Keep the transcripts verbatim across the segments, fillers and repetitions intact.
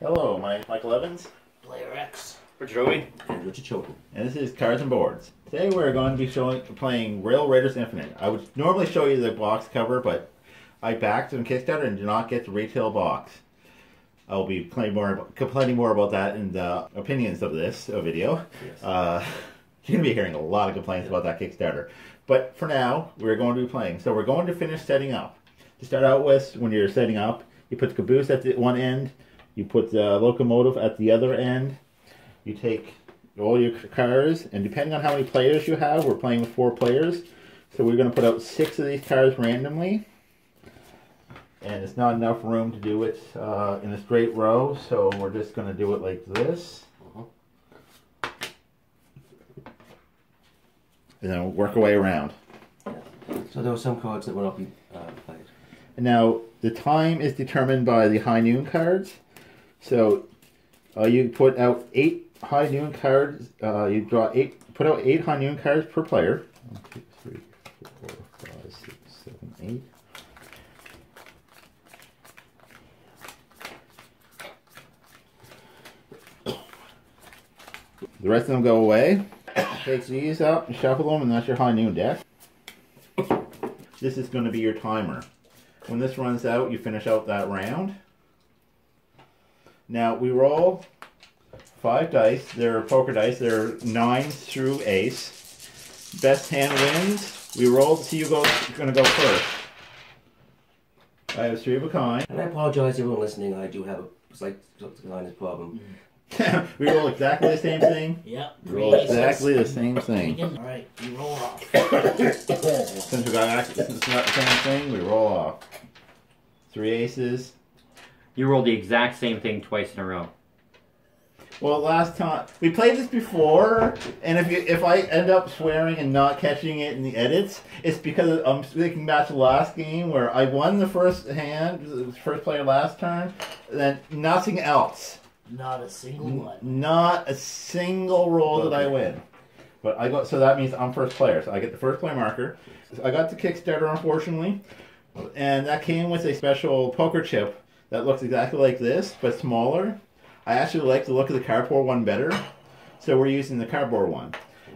Hello, my Michael Evans, Player X, Richard Owen, and Richard Showman, and this is Cards and Boards. Today we're going to be showing playing Rail Raiders Infinite. I would normally show you the box cover, but I backed on Kickstarter and did not get the retail box. I will be playing more about, complaining more about that in the opinions of this video. Yes. Uh, you're going to be hearing a lot of complaints about that Kickstarter, but for now we're going to be playing. So we're going to finish setting up. To start out with, when you're setting up, you put the caboose at the one end. You put the locomotive at the other end. You take all your cars, and depending on how many players you have, we're playing with four players, so we're going to put out six of these cars randomly. And it's not enough room to do it uh, in a straight row, so we're just going to do it like this. Uh-huh. And then work our way around. So there were some cards that will not be uh, played. And now, the time is determined by the High Noon cards. So uh, you put out eight High Noon cards. Uh, you draw eight. Put out eight High Noon cards per player. One, two, three, four, five, six, seven, eight. The rest of them go away. Take these out and shuffle them, and that's your High Noon deck. This is going to be your timer. When this runs out, you finish out that round. Now, we roll five dice. They're poker dice. They're nine through ace. Best hand wins. We roll to see who's going to go first. I have three of a kind. And I apologize to everyone listening. I do have a slight blindness problem. We roll exactly the same thing. Yep. We roll exactly the same thing. All right, we roll off. Since we got access, since it's not the same thing, we roll off. Three aces. You rolled the exact same thing twice in a row. Well, last time we played this before, and if you, if I end up swearing and not catching it in the edits, it's because I'm thinking back to last game where I won the first hand, the first player last turn, then nothing else. Not a single one. Not a single roll okay. That I win. But I got so that means I'm first player, so I get the first play marker. So I got the Kickstarter, unfortunately, and that came with a special poker chip. That looks exactly like this, but smaller. I actually like the look of the cardboard one better, so we're using the cardboard one.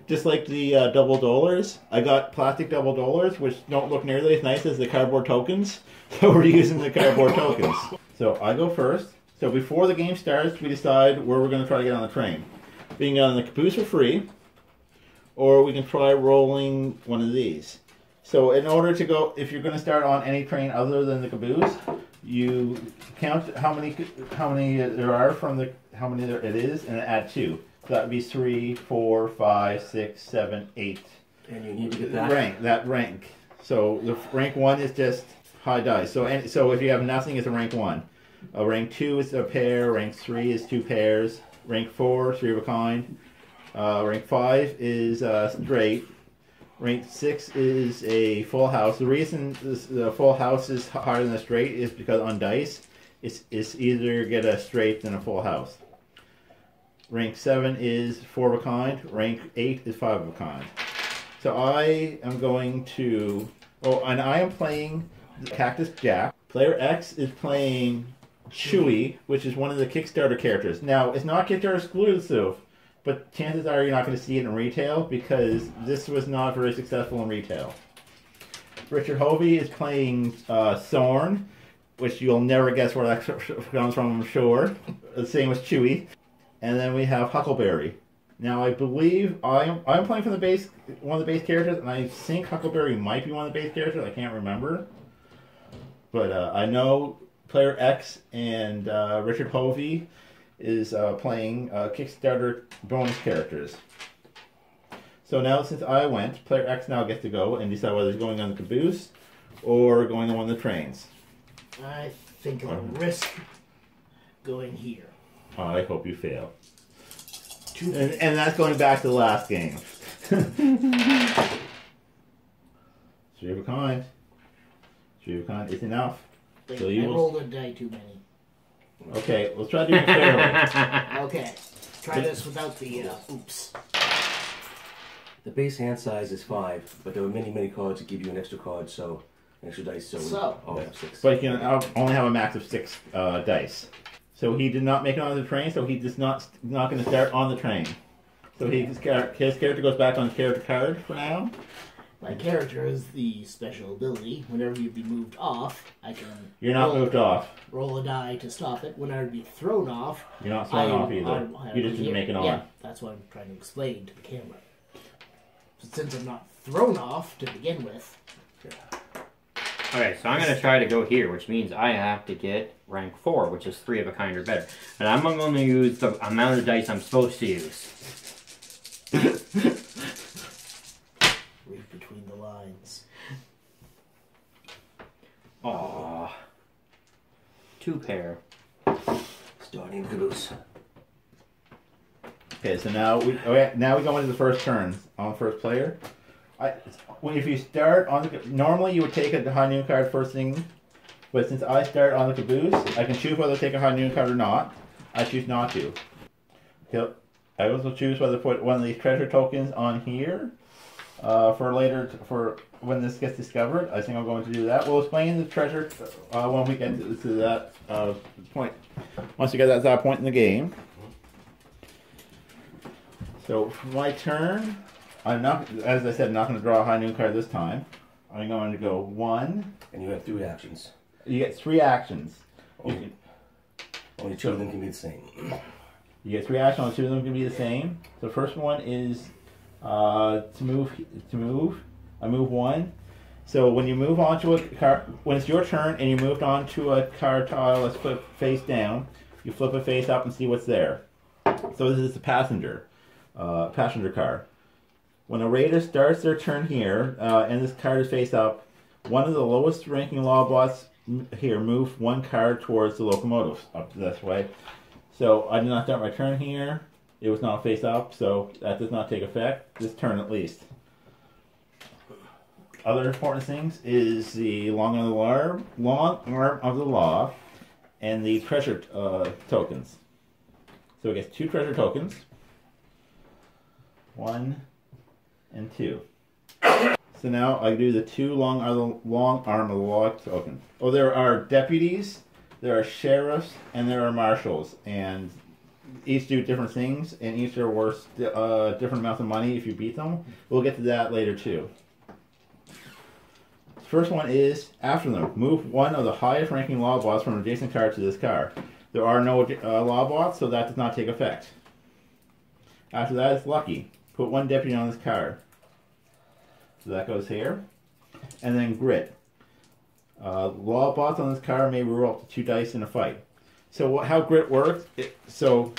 Just like the uh, double dollars, I got plastic double dollars, which don't look nearly as nice as the cardboard tokens, so we're using the cardboard tokens. So I go first. So before the game starts, we decide where we're going to try to get on the train. Being on the caboose for free, or we can try rolling one of these. So in order to go, if you're going to start on any train other than the caboose, you count how many how many there are from the how many there it is, and add two. So that would be three, four, five, six, seven, eight. And you need to get that rank. That rank. So the rank one is just high dice. So and so if you have nothing, it's a rank one. Uh, rank two is a pair. Rank three is two pairs. Rank four, three of a kind. Uh, rank five is uh, straight. Rank six is a full house. The reason this, the full house is higher than a straight is because on dice, it's, it's easier to get a straight than a full house. Rank seven is four of a kind. Rank eight is five of a kind. So I am going to... Oh, and I am playing Cactus Jack. Player X is playing Chewy, which is one of the Kickstarter characters. Now, it's not Kickstarter exclusive, but chances are you're not going to see it in retail because this was not very successful in retail. Richard Hovey is playing uh, Sorn, which you'll never guess where that comes from, I'm sure. The same as Chewy. And then we have Huckleberry. Now I believe I'm, I'm playing for the base, one of the base characters, and I think Huckleberry might be one of the base characters. I can't remember. But uh, I know Player X and uh, Richard Hovey is uh, playing uh, Kickstarter bonus characters. So now since I went, Player X now gets to go and decide whether he's going on the caboose or going on one of the trains. I think I'll um, risk going here. I hope you fail. Two and, and that's going back to the last game. Three of a kind. Three of a kind is enough. Wait, so you I rolled a die too many. Okay, let's try to do it fairly. Okay, try this without the uh, oops. The base hand size is five, but there are many, many cards that give you an extra card, so an extra dice. So, so. We all have six. But you can only have a max of six uh, dice. So he did not make it on the train, so he's just not, not going to start on the train. So he, his character goes back on the character card for now. My character is the special ability. Whenever you be moved off, I can... You're not moved off. Roll a die to stop it. Whenever you be thrown off... You're not thrown off either. I'm, I'm, you just didn't make it on. Yeah, that's what I'm trying to explain to the camera. But since I'm not thrown off to begin with... Alright, so I'm going to try to go here, which means I have to get rank four, which is three of a kind or better. And I'm going to use the amount of dice I'm supposed to use. Aw. Two pair. Starting loose. Okay, so now we okay, now we go into the first turn on first player. I if you start on the normally you would take a high noon card first thing, but since I start on the caboose, I can choose whether to take a high noon card or not. I choose not to. He'll, I also choose whether to put one of these treasure tokens on here. Uh, for later, for when this gets discovered, I think I'm going to do that. We'll explain the treasure uh, when we get to, to that uh, point. Once we get to that point in the game. So for my turn, I'm not, as I said, not going to draw a high noon card this time. I'm going to go one. And you have three actions. You get three actions. Only, you can, only two of them can be the same. You get three actions, only two of them can be the same. The first one is... Uh, to move, to move, I move one. So when you move on to a card, when it's your turn and you moved on to a card tile that's flipped face down, you flip it face up and see what's there. So this is the passenger, uh, passenger car. When a raider starts their turn here, uh, and this card is face up, one of the lowest ranking lawbots here moves one card towards the locomotives up this way. So I did not start my turn here. It was not face up, so that does not take effect this turn at least. Other important things is the long arm of the law, long arm of the law, and the treasure uh, tokens. So it gets two treasure tokens, one and two. So now I do the two long arm, long arm of the law token. Oh, there are deputies, there are sheriffs, and there are marshals, and each do different things, and each are worth uh, different amounts of money if you beat them. We'll get to that later, too. First one is, after them, move one of the highest-ranking lawbots from an adjacent card to this card. There are no uh, lawbots, so that does not take effect. After that, it's lucky. Put one deputy on this card. So that goes here. And then grit. Uh, lawbots on this card may roll up to two dice in a fight. So how grit works, it, so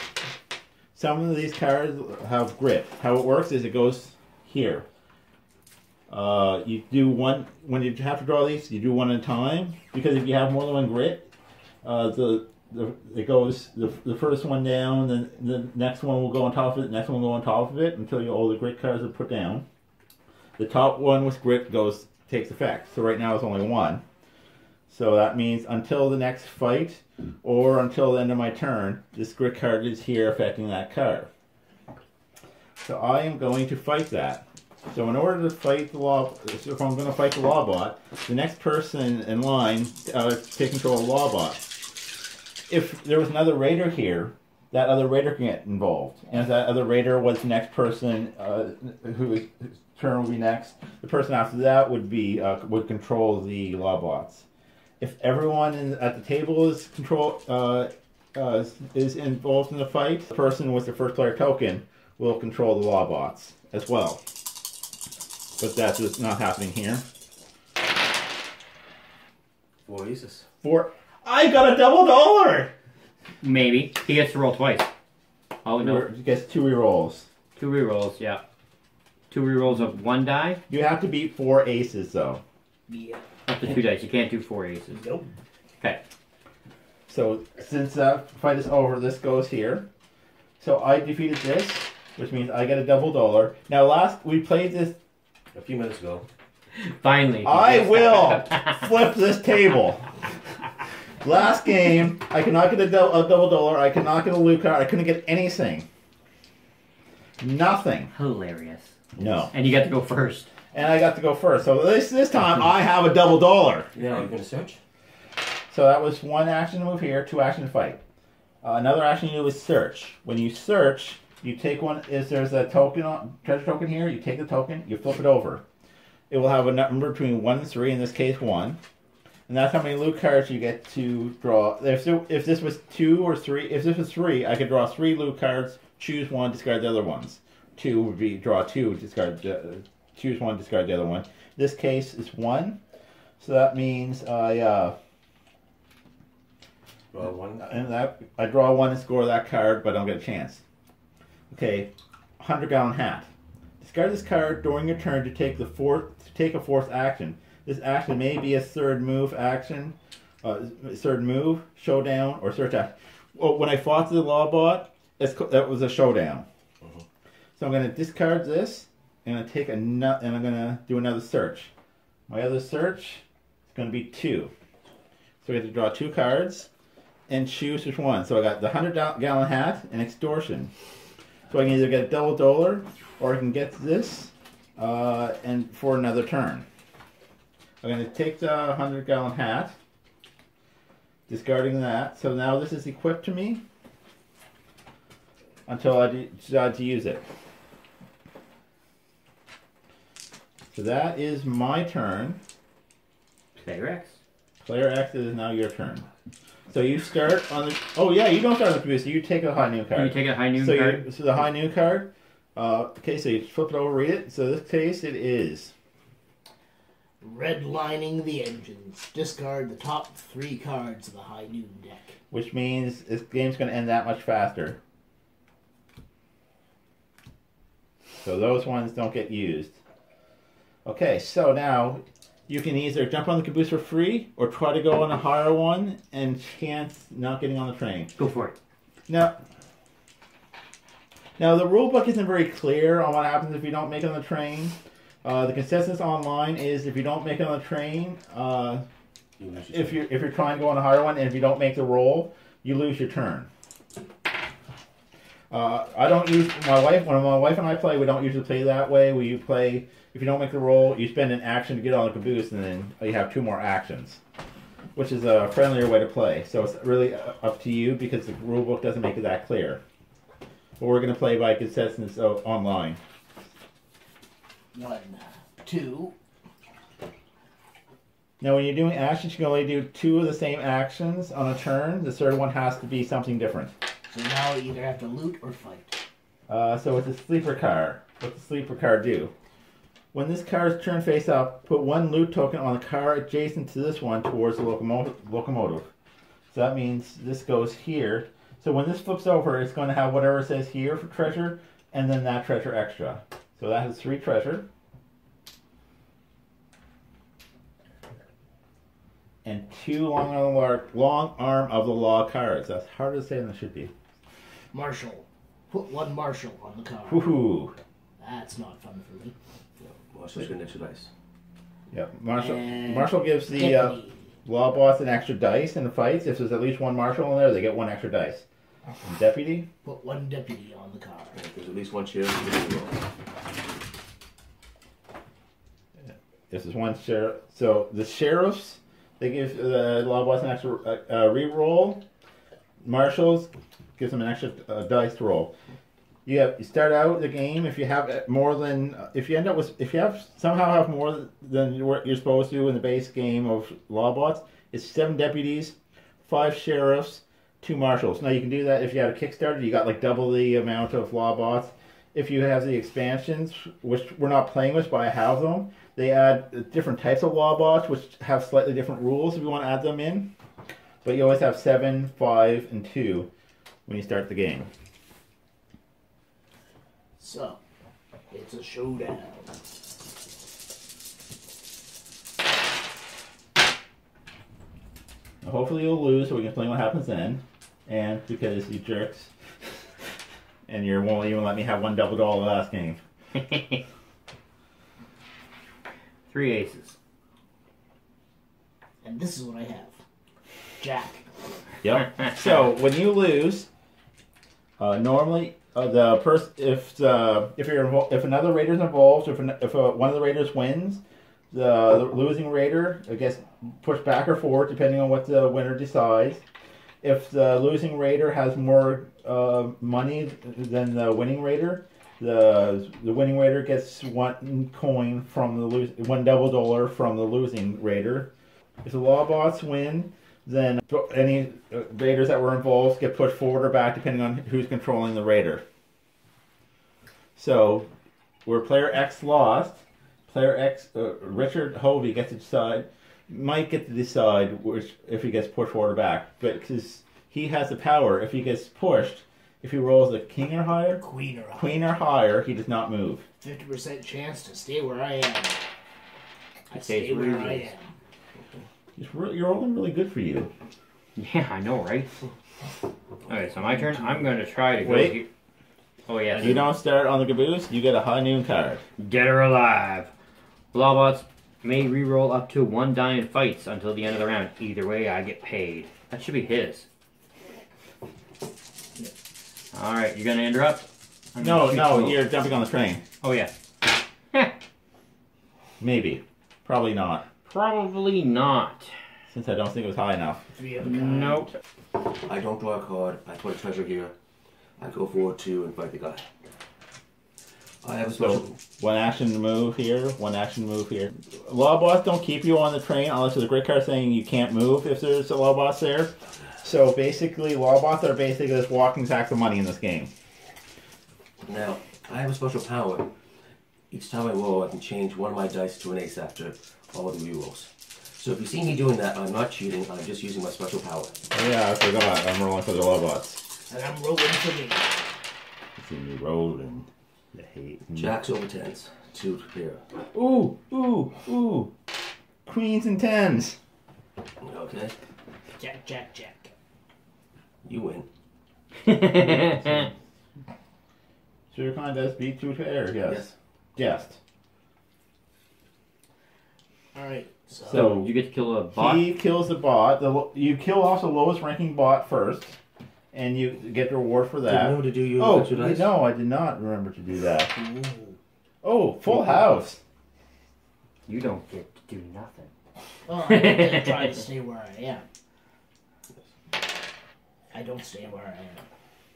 some of these cards have grit. How it works is it goes here. Uh, you do one, when you have to draw these, you do one at a time. Because if you have more than one grit, uh, the, the it goes, the, the first one down, then the next one will go on top of it, the next one will go on top of it, until you, all the grit cards are put down. The top one with grit goes, takes effect. So right now it's only one. So that means until the next fight, or until the end of my turn, this grit card is here affecting that card. So I am going to fight that. So in order to fight the law, if I'm going to fight the lawbot, the next person in line uh, takes control of the lawbot. If there was another raider here, that other raider can get involved. And if that other raider was the next person uh, whose turn would be next, the person after that would be uh, would control the lawbots. If everyone in, at the table is control uh, uh, is involved in the fight, the person with the first player token will control the lawbots as well. But that's just not happening here. Four aces. Four. I got a double dollar. Maybe he gets to roll twice. Oh no! He gets two rerolls. Two rerolls, yeah. Two rerolls of one die. You have to beat four aces though. Yeah. Up to two dice. You can't do four aces. Nope. Okay. So since that uh, fight is over, this goes here. So I defeated this, which means I get a double dollar. Now last, we played this... a few minutes ago. Finally. I will flip this table. Last game, I cannot get a, do a double dollar. I cannot get a loot card. I couldn't get anything. Nothing. Hilarious. No. And you got to go first. And I got to go first. So this this time, I have a double dollar. Yeah, you're going to search. So that was one action to move here, two action to fight. Uh, another action you do is search. When you search, you take one, is there's a token, on, treasure token here, you take the token, you flip it over. It will have a number between one and three, in this case one. And that's how many loot cards you get to draw. If, there, if this was two or three, if this was three, I could draw three loot cards, choose one, discard the other ones. Two would be draw two, discard, uh, choose one, discard the other one. This case is one, so that means I, uh, draw one. And that, I draw one and score that card, but I don't get a chance. Okay, one hundred gallon hat. Discard this card during your turn to take the fourth, to take a fourth action. This action may be a third move action, uh, third move, showdown, or search action. Well, when I fought the law bot, it's, that was a showdown. Uh-huh. So I'm going to discard this, and I'm going to take a nut, and I'm going to do another search. My other search is going to be two. So we have to draw two cards and choose which one. So I got the one hundred gallon hat and extortion. So I can either get a double dollar, or I can get this, uh, and for another turn. I'm going to take the one hundred gallon hat, discarding that. So now this is equipped to me until I decide to use it. So that is my turn. Player X. Player X is now your turn. So you start on the... Oh yeah, you don't start on the producer. You take a High Noon card. You take a High Noon so card? You, so the High Noon card. Uh, okay, so you flip it over, read it. So this case it is... Redlining the engines. Discard the top three cards of the High Noon deck. Which means this game's going to end that much faster. So those ones don't get used. Okay, so now you can either jump on the caboose for free or try to go on a higher one and chance not getting on the train. Go for it. Now, now the rule book isn't very clear on what happens if you don't make it on the train. Uh, the consensus online is if you don't make it on the train, uh, you if you're if you're trying to go on a higher one, and if you don't make the roll, you lose your turn. Uh, I don't use my wife when my wife and I play. We don't usually play that way. We play if you don't make the roll, you spend an action to get on the caboose, and then you have two more actions, which is a friendlier way to play. So it's really up to you because the rule book doesn't make it that clear. But we're going to play by consensus online. One, two. Now when you're doing actions, you can only do two of the same actions on a turn. The third one has to be something different. So now you either have to loot or fight. Uh, so with the sleeper card, what's the sleeper card do? When this card's turned face up, put one loot token on the car adjacent to this one towards the locomotive. locomotive. So that means this goes here. So when this flips over, it's going to have whatever it says here for treasure, and then that treasure extra. So that has three treasure and two long arm, lark, long arm of the law cards. That's harder to say than it should be. Marshal. Put one marshal on the card. Woohoo. That's not fun for me. No, marshal's going to get two dice. Yep. Marshal, marshal gives the uh, law boss an extra dice in the fights. If there's at least one marshal in there, they get one extra dice. And deputy? Put one deputy on the card. If there's at least one sheriff, you can roll. This is one sheriff. So the sheriffs, they give the law boss an extra uh, re-roll. Marshals gives them an extra uh, dice to roll. You have you start out the game if you have more than if you end up with if you have somehow have more than what you're supposed to in the base game of law bots. It's seven deputies, five sheriffs, two marshals. Now you can do that if you have a Kickstarter. You got like double the amount of law bots. If you have the expansions, which we're not playing with, but I have them. They add different types of law bots, which have slightly different rules if you want to add them in. But you always have seven, five, and two when you start the game. So, it's a showdown. Now hopefully you'll lose so we can explain what happens then. And because you jerks... And you won't even let me have one double dollar last game. Three aces. And this is what I have. Jack. Yep. So when you lose, uh, normally uh, the person, if uh, if you're if another raider's involved, if an if uh, one of the raiders wins, the, the losing raider I guess pushed back or forward depending on what the winner decides. if the losing Raider has more uh, money than the winning Raider, the the winning Raider gets one coin from the lose one double dollar from the losing Raider. If the law bots win, then any Raiders that were involved get pushed forward or back depending on who's controlling the Raider. So, where Player X lost, Player X, uh, Richard Hovey gets to decide, might get to decide which, if he gets pushed forward or back, but because he has the power, if he gets pushed, if he rolls a king or higher, queen or higher, queen or higher he does not move. fifty percent chance to stay where I am. I stay where I am. It's really, you're rolling really good for you. Yeah, I know, right? Alright, so my turn. I'm going to try to go Wait. Here. Oh, yeah. You don't start on the caboose, you get a High Noon card. Dead or alive. Blawbots may reroll up to one die in fights until the end of the round. Either way, I get paid. That should be his. Alright, you going to interrupt? I'm no, no, you you're jumping on the train. Oh, yeah. Maybe. Probably not. Probably not. Since I don't think it was high enough. Nope. I don't draw a card. I put a treasure here. I go forward two and fight the guy. I have a special. So, one action move here, one action move here. Law bots don't keep you on the train unless there's a grid card saying you can't move if there's a law bots there. So basically, law bots are basically just walking sacks of money in this game. Now, I have a special power. Each time I roll, I can change one of my dice to an ace after all of the rerolls. So if you see me doing that, I'm not cheating, I'm just using my special power. Oh yeah, I forgot. I'm rolling for the Lawbots. And I'm rolling for me. You see me rolling. The hate. Jacks over tens. Two to pair. Ooh, ooh, ooh. Queens and tens. Okay. Jack, jack, jack. You win. So your kind does beat two to pair, yes. Yes. Guest. Alright, so, so you get to kill a bot. He kills the bot. The, you kill off the lowest ranking bot first, and you get the reward for that. Did you know to do you oh, you dice? No, I did not remember to do that. Ooh. Oh, full house. You don't get to do nothing. Well, I get to try to stay where I am. I don't stay where I am.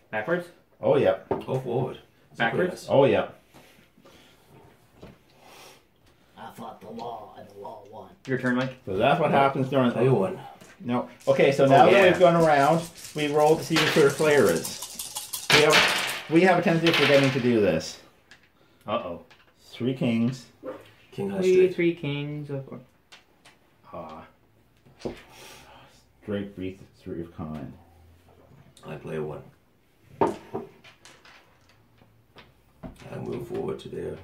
Backwards? Oh, yeah. Go forward. Backwards? Oh, yeah. I fought the law, and the law won. Your turn, Mike. So that's what happens during the... I won. No. Okay, so now oh, yeah. that we've gone around, we roll to see who the player is. We have, we have a tendency of forgetting to do this. Uh-oh. Three kings. King high straight. Three kings. Ah. Uh, straight beats three of kind. I play one. I move forward to there,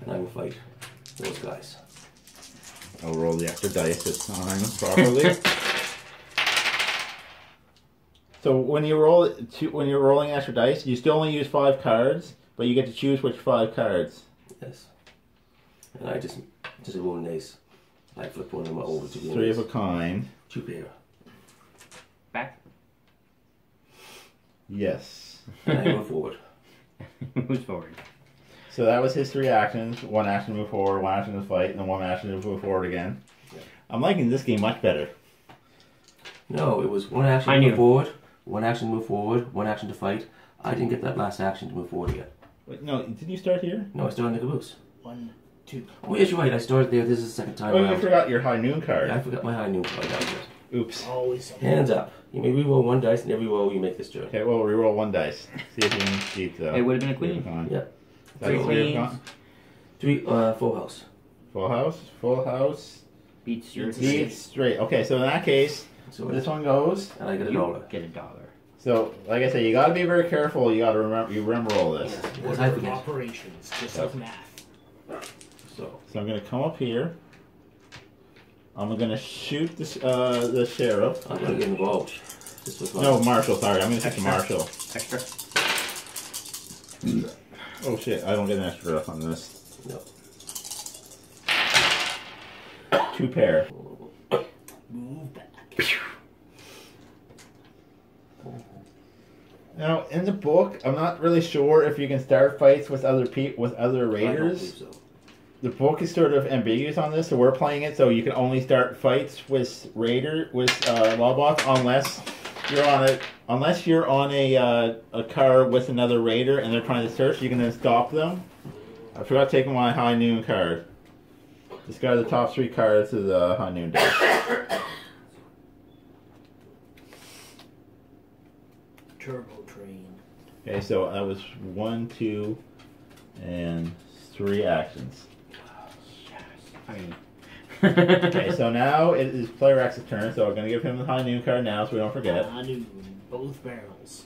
and I will fight. Those guys. I'll roll the extra dice this time properly. So when you roll, when you're rolling extra dice, you still only use five cards, but you get to choose which five cards. Yes. And I just just roll an ace. I flip one of my over to the three of a kind. Two pair. Back. Yes. And I go forward. Who's forward? So that was his three actions, one action to move forward, one action to fight, and then one action to move forward again. Yeah. I'm liking this game much better. No, it was one action I to knew. move forward, one action to move forward, one action to fight. I didn't get that last action to move forward yet. Wait, no, didn't you start here? No, I started in the caboose. One, two. Oh, yes, you're right. I started there. This is the second time. Oh, around. You forgot your High Noon card. Yeah, I forgot my High Noon card. Oops. Always hands up. You may reroll one dice, and every roll you make this turn. Okay, well, reroll one dice. See if you can keep the... It would have been a queen. Yeah. Three, three, three, uh, full house. Full house, full house. Beats your beats straight. Okay, so in that case, so this one goes, and I get a dollar. Get a dollar. So, like I said, you got to be very careful. You got to remember, you remember all this. Yeah, type of operations, just like math. So, so I'm gonna come up here. I'm gonna shoot this, uh, the sheriff. I'm gonna get involved. This was no, Marshall. Sorry, I'm gonna shoot the Marshall. Extra. Mm. Oh shit, I don't get an extra breath on this. Nope. Two pair. Move back. Now, in the book, I'm not really sure if you can start fights with other pe with other raiders. I don't think so. The book is sort of ambiguous on this, so we're playing it so you can only start fights with raider with uh, Lawbots unless you're on a unless you're on a uh, a car with another raider and they're trying to search, you can then stop them. I forgot to take my High Noon card. Discard the top three cards of the High Noon deck. Turbo Train. Okay, so that was one, two, and three actions. Oh, yes. Okay, so now it is Player X's turn, so we're going to give him the High Noon card now so we don't forget. High Noon, both barrels.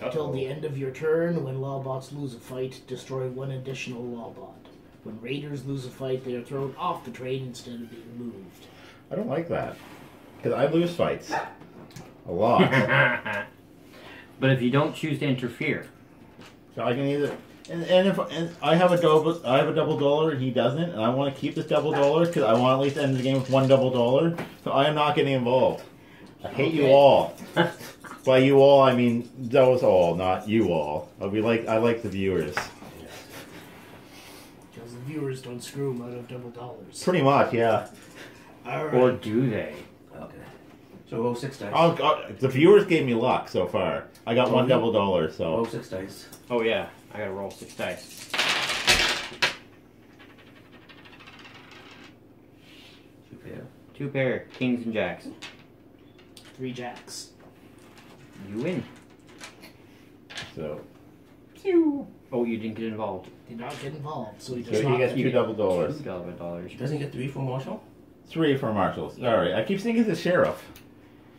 Uh-oh. Until the end of your turn, when Lawbots lose a fight, destroy one additional Lawbot. When Raiders lose a fight, they are thrown off the train instead of being moved. I don't like that, because I lose fights. A lot. But if you don't choose to interfere, so I can either and, and if and I have a double, I have a double dollar, and he doesn't, and I want to keep this double dollar because I want to at least end the game with one double dollar. So I am not getting involved. I hate okay. you all. By you all, I mean those all, not you all. We like I like the viewers. Because the viewers don't screw them out of double dollars. Pretty much, yeah. All right. Or do they? Okay. So oh six dice. I'll, I'll, the viewers gave me luck so far. I got oh, one double dollar, so oh six dice. Oh yeah, I gotta roll six dice. Two pair, two pair, kings and jacks. Three jacks. You win. So. Pew. Oh, you didn't get involved. Did not get involved, so he does so not. He gets two double dollars. Two double dollars. Doesn't he get three for Marshall? Three for Marshall. Sorry, yeah. I keep thinking it's the sheriff.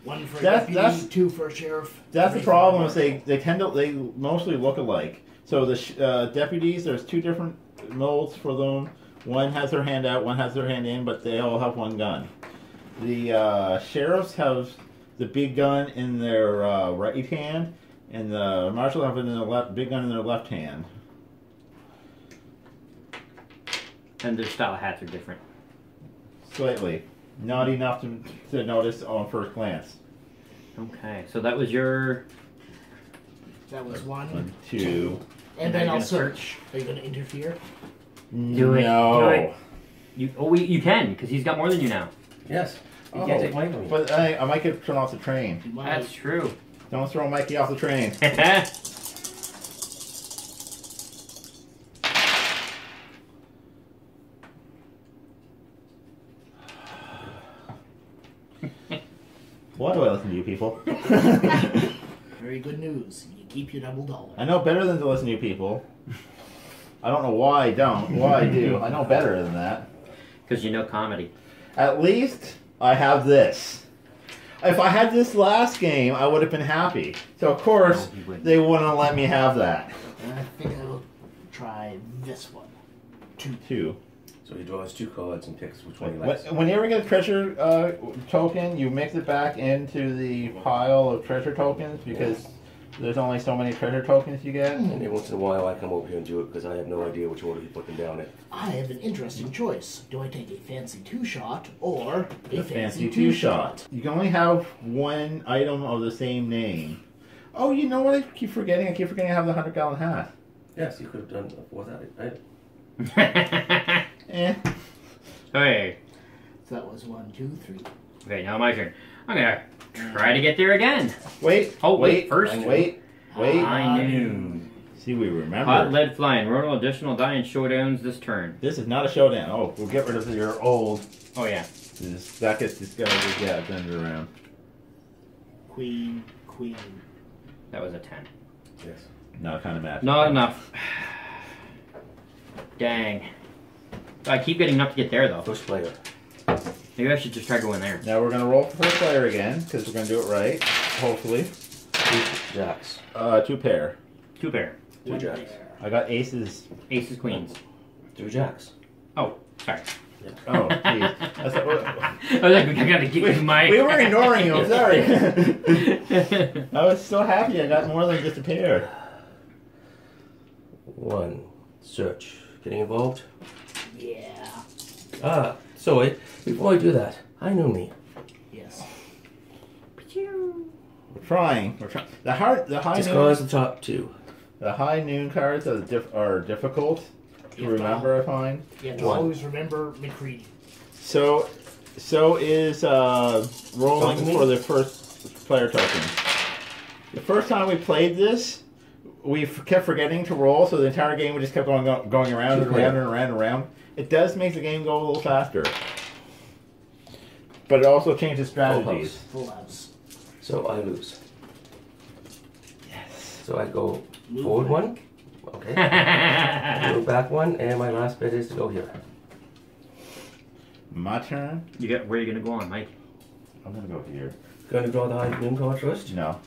One for that's, deputy, that's, two for sheriff. That's the problem is they, they tend to they mostly look alike. So the sh uh, deputies, there's two different molds for them. One has their hand out, one has their hand in, but they all have one gun. The uh, sheriffs have the big gun in their uh, right hand, and the marshal have it in the left, big gun in their left hand. And their style hats are different. Slightly. Not enough to, to notice on first glance. Okay, so that was your... That was one. One, two. two. And, and then I'll search. Are you going to interfere? Do it. No. Do it. You, oh, we, you can, because he's got more than you now. Yes. You oh, can't take money from me. But I, I might get thrown off the train. That's true. Don't throw Mikey off the train. Why do I listen to you people? Very good news. You keep your double dollar. I know better than to listen to you people. I don't know why I don't. Why I do. I know better than that. Because you know comedy. At least I have this. If I had this last game, I would have been happy. So, of course, no, wouldn't. they wouldn't let me have that. I think I will try this one. Two. Two. So he draws two cards and picks which one he likes. Whenever you get a treasure uh, token, you mix it back into the pile of treasure tokens because yes. there's only so many treasure tokens you get. And every once in a while I come over here and do it because I have no idea which order you put them down in. I have an interesting choice. Do I take a fancy two-shot or a, a fancy two-shot? You can only have one item of the same name. Oh, you know what I keep forgetting? I keep forgetting I have the hundred-gallon hat. Yes, you could have done that without it, right? Eh. Okay. So that was one, two, three. Okay, now my turn. I'm gonna try to get there again. Wait. Oh, wait. wait first. Wait. Wait. High Noon. See, we remember. Hot lead flying. Roll additional die in showdowns this turn. This is not a showdown. Oh, we'll get rid of your old. Oh yeah. This, that gets discovered. Yeah, bend it around. Queen, queen. That was a ten. Yes. Not kind of bad. Not enough. Dang. I keep getting enough to get there, though. First player. Maybe I should just try going there. Now we're going to roll for first player again, because we're going to do it right, hopefully. Two jacks. Uh, two pair. Two pair. Two One jacks. Pair. I got aces. Aces, queens. Two jacks. Oh, sorry. Yeah. Oh, jeez. I was like, I was like, I got to give you my... We were ignoring you, I'm sorry. I was so happy I got more than just a pair. One. Search. Getting involved? Yeah. Ah, so wait, before I do that, I know me. Yes. We're trying. We're trying. The hard, the high. Discards the top two. The High Noon cards are, diff are difficult to remember. I find. Yeah, to always remember McCready. So, so is uh, rolling for the first player token. The first time we played this, we kept forgetting to roll, so the entire game we just kept going going around and around and around and around. It does make the game go a little faster, but it also changes strategies. Full house. So I lose. Yes. So I go Move forward back. one. Okay. Go back one, and my last bet is to go here. My turn. You got where are you gonna go on, Mike? I'm gonna go here. Gonna draw the High Noon card first? No.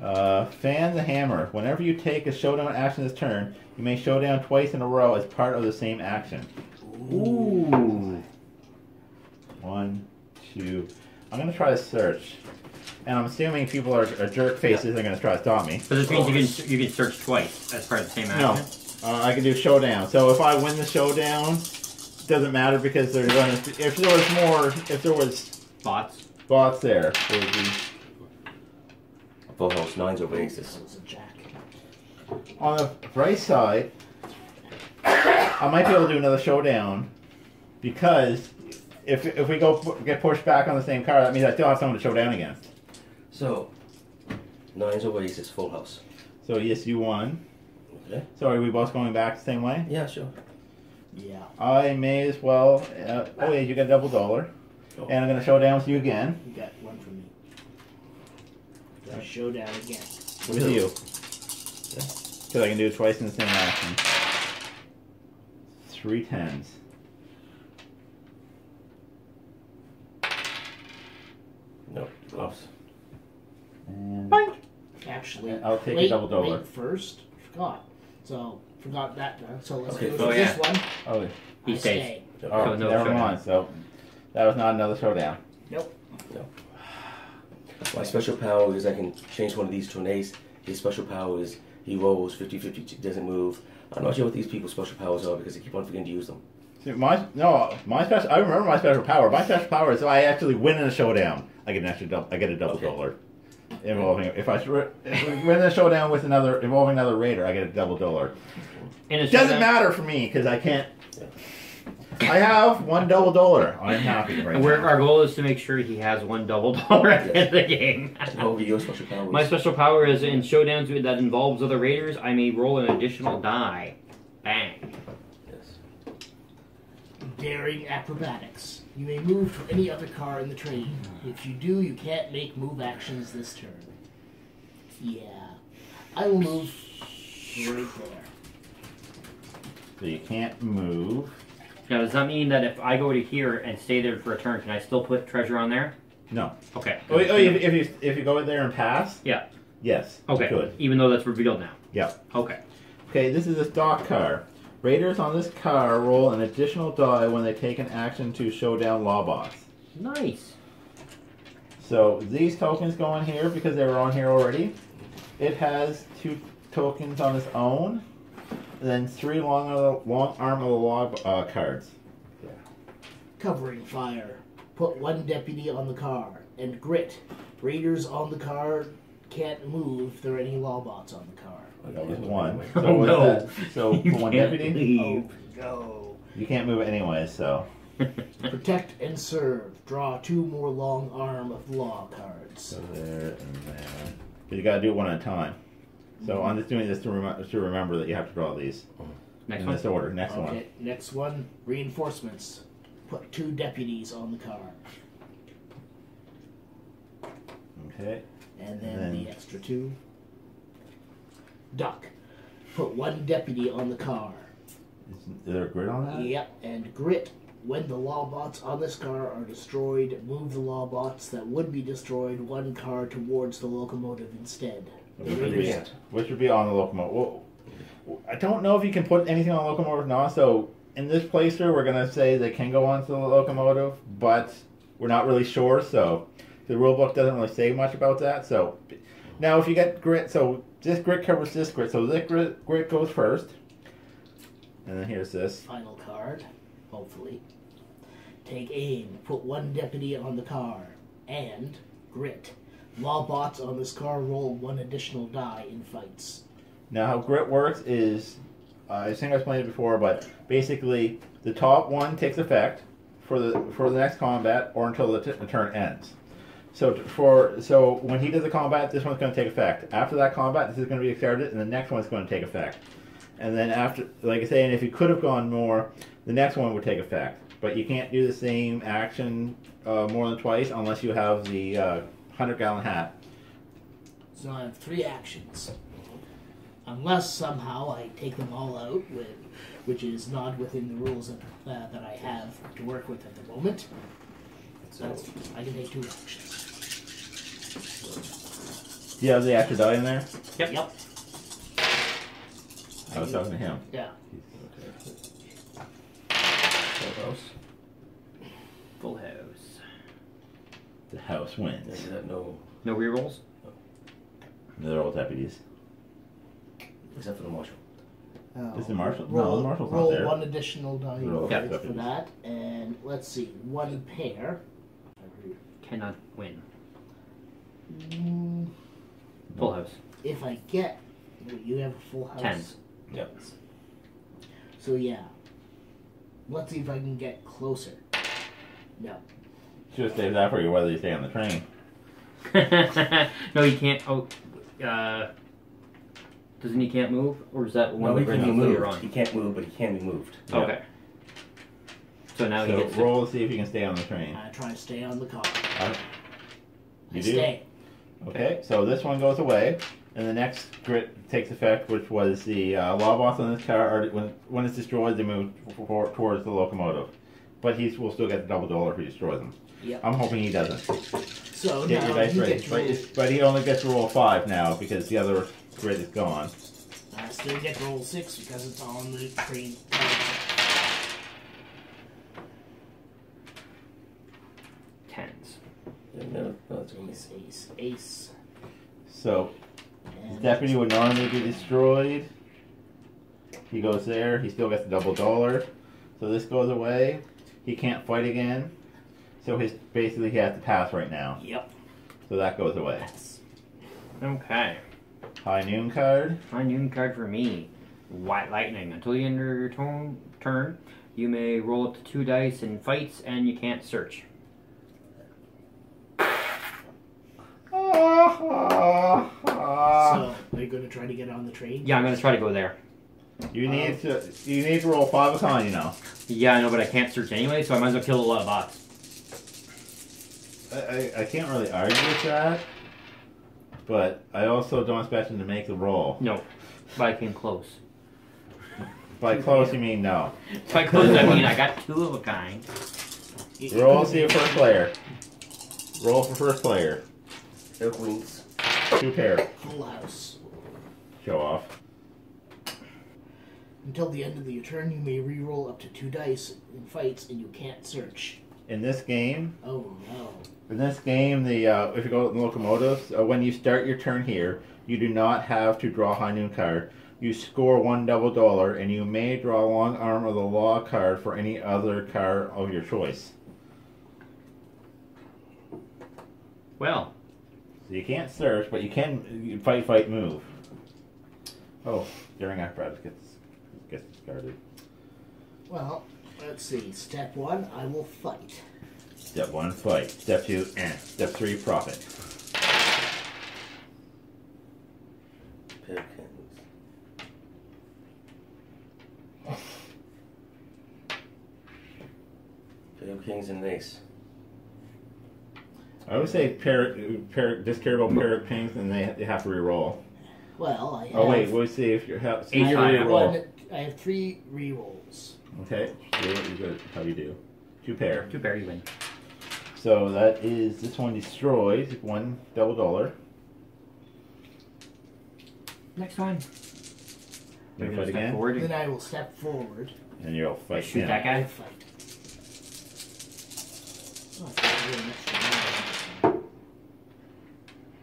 Uh, fan the hammer. Whenever you take a showdown action this turn, you may showdown twice in a row as part of the same action. Ooh. One, two. I'm gonna try to search, and I'm assuming people are, are jerk faces. Yep. They're gonna try to stop me. So this means you can you can search twice as part of the same action. No, uh, I can do showdown. So if I win the showdown, it doesn't matter because they're gonna. If there was more, if there was bots, bots there, it would be. Full house, nines over aces. On the right side, I might be able to do another showdown because if if we go get pushed back on the same card, that means I still have someone to show down against. So, nines over aces, full house. So yes, you won. Okay. So are we both going back the same way? Yeah, sure. Yeah. I may as well. Uh, oh yeah, you got a double dollar, oh. And I'm gonna show down with you again. You got one for me. Showdown again. With you. Because yeah. I can do it twice in the same action. Three tens. No, gloves. And actually, I'll take late, a double dollar. First, forgot. So, forgot that one. So, let's okay. go oh, yeah. this one. Oh, he stays. Oh, no, never mind. So, that was not another showdown. Nope. Nope. My special power is I can change one of these to an ace. His special power is he rolls fifty fifty, doesn't move. I'm not sure what these people's special powers are because I keep on forgetting to use them. See, my, no, my special, I remember my special power. My special power is if I actually win in a showdown, I get an extra double, I get a double okay. dollar. Involving, if I, if I win a showdown with another, involving another raider, I get a double dollar. It doesn't matter for me because I can't. Yeah. I have one double dollar. I'm happy right We're, now. Our goal is to make sure he has one double dollar at yeah. the game. What would be your special power? My special power is in showdowns that involves other raiders, I may roll an additional die. Bang. Yes. Daring acrobatics. You may move to any other car in the train. If you do, you can't make move actions this turn. Yeah. I will move right there. So you can't move. Now, does that mean that if I go to here and stay there for a turn, can I still put treasure on there? No. Okay. Oh, oh if, if you if you go in there and pass? Yeah. Yes. Okay. Good. Even though that's revealed now. Yeah. Okay. Okay. This is a stock car. Raiders on this car roll an additional die when they take an action to showdown law boss. Nice. So these tokens go in here because they were on here already. It has two tokens on its own. Then three long, uh, long arm of the law uh, cards. Yeah. Covering fire. Put one deputy on the car. And grit. Raiders on the car can't move if there are any law bots on the car. Well, that was one. So oh, no. That? So one deputy? Leave. Oh, go. You can't move anyway, so. Protect and serve. Draw two more long arm of law cards. So there and there. But you gotta do it one at a time. So I'm just doing this to, rem to remember that you have to draw these next in one? this order. Next okay. one. Next one, reinforcements. Put two deputies on the car. Okay. And then, and then the extra two. Duck. Put one deputy on the car. Is there a grit on that? Yep. And grit. When the law bots on this car are destroyed, move the law bots that would be destroyed one car towards the locomotive instead. Which would, be, which would be on the locomotive. Well, I don't know if you can put anything on the locomotive now, so in this playthrough we're going to say they can go onto the locomotive, but we're not really sure, so the rulebook doesn't really say much about that. So now if you get grit, so this grit covers this grit, so this grit, grit goes first. And then here's this. Final card, hopefully. Take aim, put one deputy on the car, and grit. Law bots on this car roll one additional die in fights. Now, how grit works is, uh, I think I explained it before, but basically the top one takes effect for the for the next combat or until the, t the turn ends. So for so when he does a combat, this one's going to take effect. After that combat, this is going to be exerted, and the next one's going to take effect. And then after, like I say, and if you could have gone more, the next one would take effect. But you can't do the same action uh, more than twice unless you have the uh, hundred gallon hat. So I have three actions. Unless somehow I take them all out, with, which is not within the rules that, uh, that I have to work with at the moment. So That's, I can take two actions. Do you have the extra die in there? Yep. Yep. I, I was talking to him. Yeah. Full house. Full house. The house wins. No, no rerolls? No. They're all deputies. Except for the marshal. Oh. Is the marshal? Roll, no, the marshal's roll not there. Roll one additional die yeah, for that, and let's see, one pair. Cannot win. Mm. Full house. If I get, you have a full house. Ten. Yep. So yeah. Let's see if I can get closer. No. Just save that for you whether you stay on the train. No, you can't. Oh, uh, doesn't he can't move, or is that one? No, he can't move. He can't move, but he can be moved. Yeah. Okay. So now so he gets roll to see if you can stay on the train. I try to stay on the car. Right. You I do. Stay. Okay. So this one goes away, and the next grit takes effect, which was the uh, law boss on this car. Are, when when it's destroyed, they move for, towards the locomotive, but he will still get the double dollar if he destroys them. Yep. I'm hoping he doesn't. So get now he gets but, but he only gets to roll five now because the other. Grid is gone. I still get roll six because it's on the train. Tens. No, no, it's ace, ace, ace. So, and his deputy would normally be destroyed. He goes there. He still gets the double dollar. So this goes away. He can't fight again. So his basically he has to pass right now. Yep. So that goes away. Yes. Okay. High Noon card. High Noon card for me. White Lightning. Until the end of your turn, turn, you may roll up to two dice in fights, and you can't search. So, are you going to try to get on the train? Yeah, I'm going to try to go there. You need um, to You need to roll five of con, you know. Yeah, I know, but I can't search anyway, so I might as well kill a lot of bots. I, I, I can't really argue with that. But I also don't expect him to make the roll. No. But I came close. By close, you mean no. By close, I mean I got two of a kind. Roll, see a first player. Roll for first player. No queens. Two pair. Full house. Show off. Until the end of your turn, you may re-roll up to two dice in fights, and you can't search. In this game... Oh, no. In this game, the uh, if you go to the locomotives, uh, when you start your turn here, you do not have to draw a High Noon card. You score one double dollar, and you may draw Long Arm of the Law card for any other card of your choice. Well. So you can't search, but you can fight, fight, move. Oh, Daring Apparatus gets, gets discarded. Well, let's see. Step one, I will fight. Step one, fight. Step two, eh. Step three, profit. Pickens. Pickens kings and ace. I would say pair, pair, discardable pair of kings, and they they have to re-roll. Well, I have. Oh wait, we'll see if you have. So I, have one, I have three re-rolls. Okay, see what you good. How you do? Two pair. Two pair, you win. So that is this one destroys one double dollar. Next one. You're gonna fight again. Forward. Then I will step forward. And you'll fight. Shoot that guy. Fight.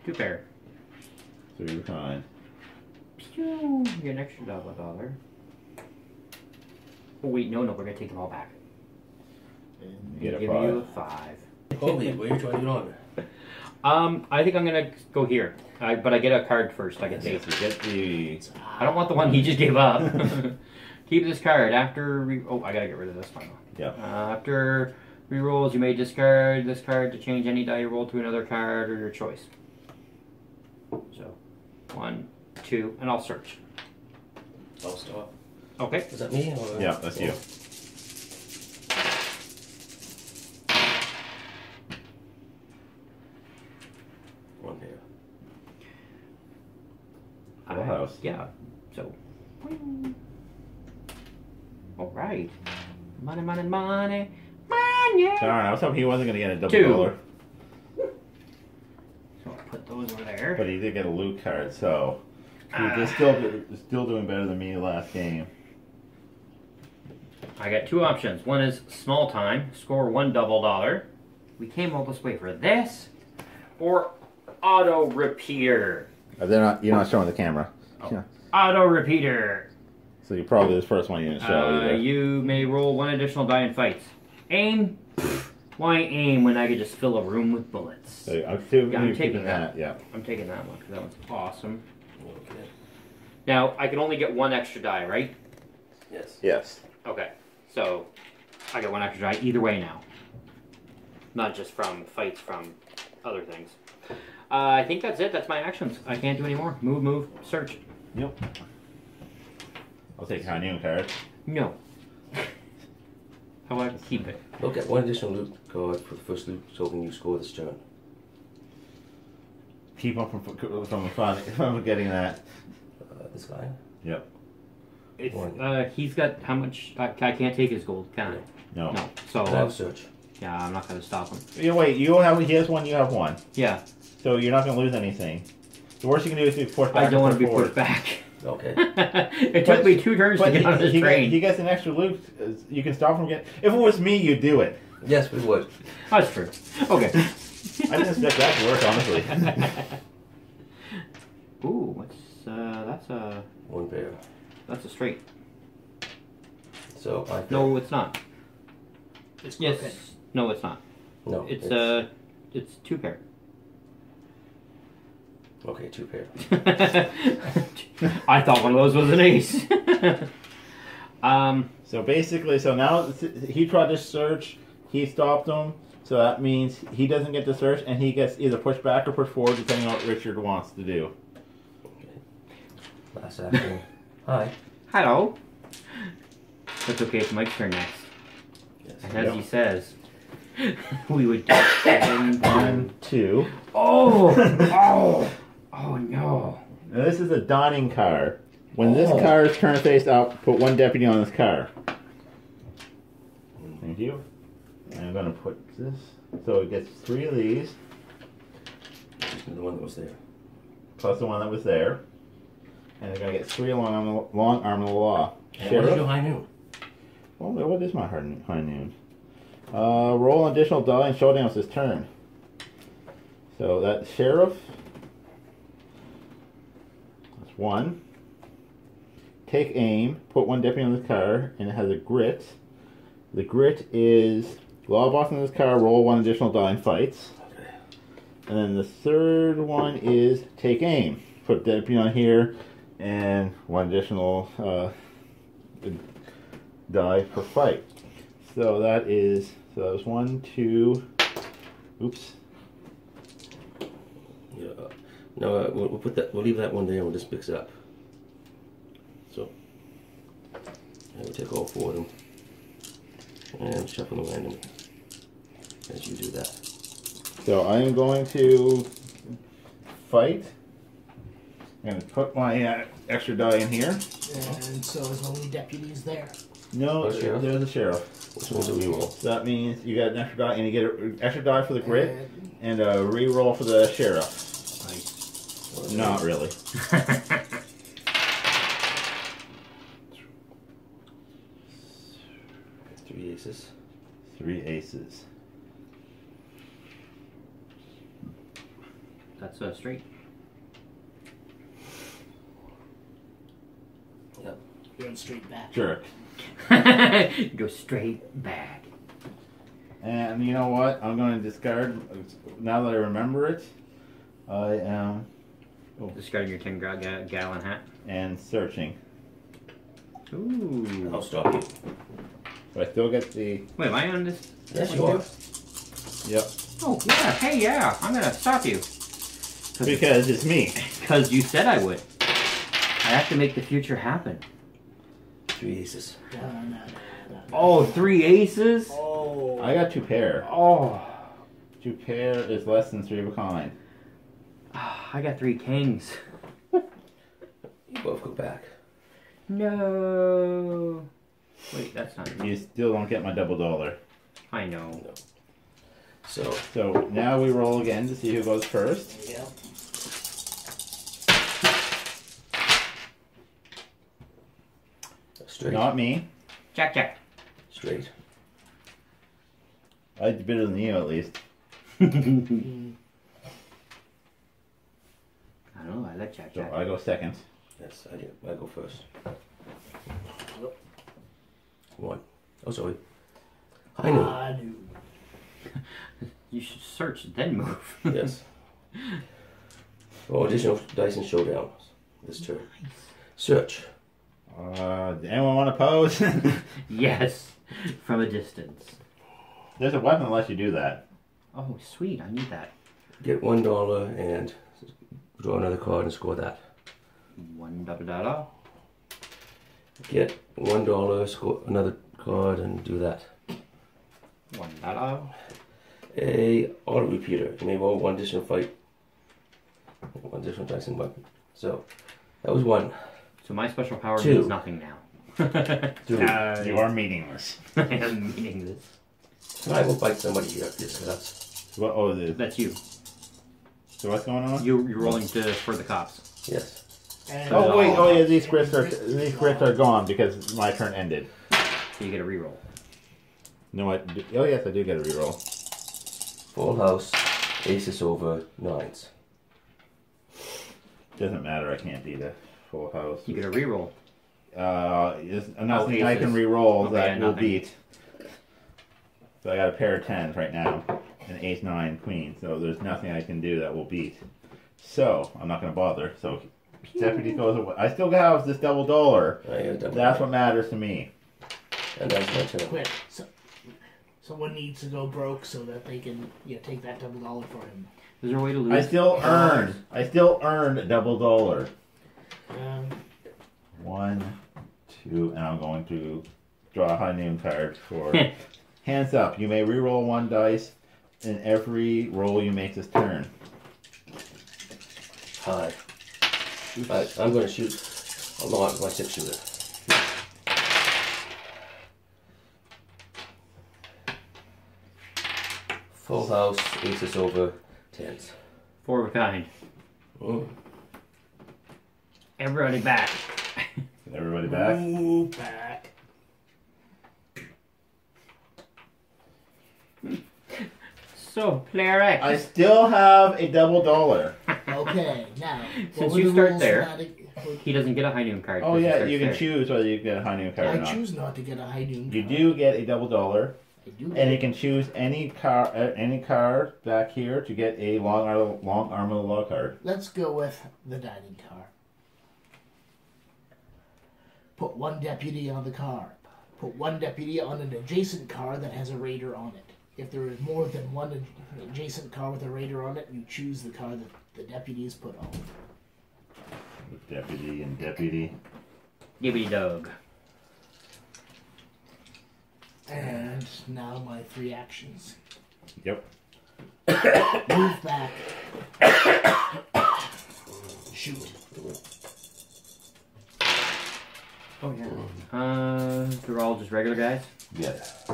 Two pair. Three kind. You get an extra double dollar. Oh wait, no, no, we're gonna take them all back. And you get give a you a five. Holy, what are you trying to do on? Um, I think I'm gonna go here. I, but I get a card first. I get yes, yes, get the. I don't want the one he just gave up. Keep this card after. Re oh, I gotta get rid of this one. Yeah. Uh, after Rerolls, you may discard this card to change any die you roll to another card or your choice. So, one, two, and I'll search. I'll stop. Okay. Is that me? Or yeah, that's you. One here. Full house. Yeah. So. Wing. All right. Money, money, money. Money! Darn, I was hoping he wasn't going to get a double Two. dollar. So I'll put those over there. But he did get a loot card, so. Uh, He's still, still doing better than me last game. I got two options. One is small time, score one double dollar. We came all this way for this. Or auto repeater. They're not, you're not showing the camera. Oh. Yeah. Auto repeater. So you're probably this first one you didn't show uh, either. You may roll one additional die in fights. Aim? Why aim when I could just fill a room with bullets? So I'm, still, yeah, I'm taking that. that. Yeah. I'm taking that one because that one's awesome. Okay. Now I can only get one extra die, right? Yes. Yes. Okay. So I get one extra die either way now. Not just from fights, from other things. Uh, I think that's it. That's my actions. I can't do any more. Move, move, search. Yep. I'll take High Noon card. No. How about keep it? Okay, one additional loot card for the first loot token you score this turn. Keep on from from, from, from getting that. Uh, this guy? Yep. It's, uh, he's got how much? I, I can't take his gold, can I? No. No. So. I have search. Yeah, I'm not going to stop him. You know, wait, you have he has one, you have one. Yeah. So you're not going to lose anything. The worst you can do is be forced back. I don't want to be forward. pushed back. Okay. it but, took me two turns to get on this he, train. He gets an extra loop. You can stop from getting. If it was me, you'd do it. Yes, we would. That's true. Okay. I didn't expect that to work, honestly. Ooh, what's uh? That's a one pair. That's a straight. So I no, it's not. It's yes. Okay. No, it's not. No, it's, it's uh, it's two pair. Okay, two pair. I thought one of those was an ace. um. So basically, so now he tried to search. He stopped him. So that means he doesn't get to search, and he gets either pushed back or pushed forward, depending on what Richard wants to do. Okay. Last action. Hi. Hello. That's okay. It's Mike's turn next. Yes, and as he says, we would do seven, one, two. Oh, oh, oh no! Now this is a dining car. When oh. this car is turned face up, put one deputy on this car. Thank you. I'm going to put this, so it gets three of these. And the one that was there. Plus the one that was there. And they're going to get three along the long arm of the law. What is your High Noon? Well, what is my High Noon? Uh, roll an additional die and showdown is his turn. So that's Sheriff. That's one. Take aim, put one deputy on the car, and it has a grit. The grit is... Law boss in this car, roll one additional die in fights. Okay. And then the third one is take aim. Put deputy on here and one additional uh, die per fight. So that is, so that was one, two, oops. Yeah. No, uh, we'll, we'll put that, we'll leave that one there and we'll just mix it up. So, and we'll take all four of them and shuffle them randomly. As you do that. So I am going to fight. I'm going to put my uh, extra die in here. And so there's only deputies there. No, oh, the there's a sheriff. Which one's a reroll? So that means you got an extra die, and you get an extra die for the grit, and, and a reroll for the sheriff. Like, not really. Three aces. Three aces. That's a straight. Yep. You're on straight back. Jerk. Go straight back. And you know what? I'm going to discard. Now that I remember it, I am oh. discarding your ten gallon hat and searching. Ooh. I'll stop you. But I still get the... Wait, am I on this? Yes, you are. Yep. Oh, yeah. Hey, yeah. I'm going to stop you. Because it's me. Because you said I would. I have to make the future happen. Three aces. Oh, three aces? Oh. I got two pair. Oh. Two pair is less than three of a kind. Oh, I got three kings. You both go back. No. Wait, that's not enough. You still don't get my double dollar. I know. No. So so now we roll again to see who goes first. Yeah. Straight. Not me. Jack, Jack. Straight. I did better than you, at least. I don't know. I like Jack, Jack. So I go second. Yes, I do. I go first. One. Oh, sorry. I know. I do. You should search, then move. Yes. Oh, additional dice and showdown this turn. Nice. Search. Uh, anyone want to pose? Yes, from a distance. There's a weapon unless you do that. Oh, sweet, I need that. Get one dollar and draw another card and score that. One double dollar. Get one dollar, score another card and do that. One dollar. A auto repeater. You may roll one additional fight. One additional dice and weapon. So, that was one. So my special power Two. means nothing now. Three. Uh, you are meaningless. I am meaningless. I will bite somebody here. Yes, that's... What, oh, the... That's you. So what's going on? You, you're rolling to, for the cops. Yes. And oh, wait. Oh, yeah. These crits are, these crits are gone because my turn ended. So you get a reroll. No, I... Do, oh, yes, I do get a reroll. Full house, aces over, nines. Doesn't matter, I can't beat a full house. You get a reroll. Uh, nothing oh, I can reroll okay, that will beat. So I got a pair of tens right now, an ace, nine, queen. So there's nothing I can do that will beat. So I'm not going to bother. So deputy goes away. I still have this double dollar. Double That's dollar. what matters to me. And that's my turn. Quit. So Someone needs to go broke so that they can yeah, take that double dollar for him. Is there a way to lose? I still earned. I still earned a double dollar. Um, One, two, and I'm going to draw a high noon card for... Hands up. You may re-roll one dice in every roll you make this turn. Hi. I, I'm going to shoot a lot with my six shooter. Full house, aces over, tens. Four of a kind. Ooh. Everybody back. Everybody back? Ooh, back. So, Player X. I still have a double dollar. Okay, now. Since you start there, he doesn't get a high noon card. Oh yeah, you can there. choose whether you get a high noon card I or not. I choose not to get a high noon card. You do get a double dollar. And you can choose any car, uh, any card back here to get a long arm, long arm of the law card. Let's go with the dining car. Put one deputy on the car. Put one deputy on an adjacent car that has a raider on it. If there is more than one ad adjacent car with a raider on it, you choose the car that the deputy is put on. Deputy and deputy. Gibbity dog. And now my three actions. Yep. Move back. Shoot. Oh, yeah. Uh, they're all just regular guys? Yes.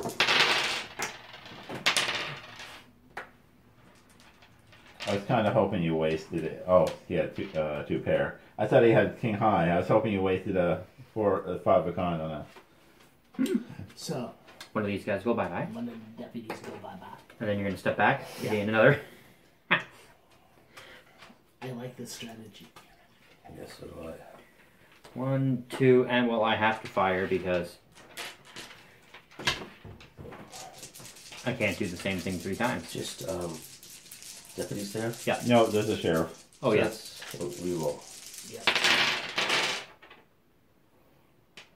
I was kind of hoping you wasted it. Oh, yeah, two, uh, two pair. I thought he had king high. I was hoping you wasted a, four, a five of a kind on a... Hmm. So... One of these guys go bye-bye. One of the deputies go bye-bye. And then you're going to step back, yeah. gain another. I like this strategy. Yes, so do I. One, two, and well, I have to fire because I can't do the same thing three times. Just um, deputies there? Yeah. No, there's a sheriff. Oh, so yes. We will. Yeah.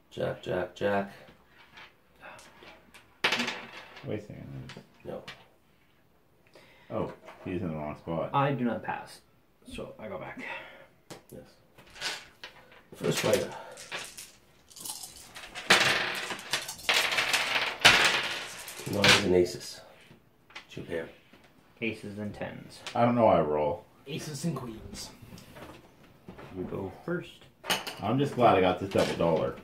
Jack, Jack, Jack. Wait a second. No. Oh, he's in the wrong spot. I do not pass, so I go back. Yes. First player. Nines and aces. Two pair. Aces and tens. I don't know why I roll. Aces and queens. You go first. I'm just glad I got this double dollar.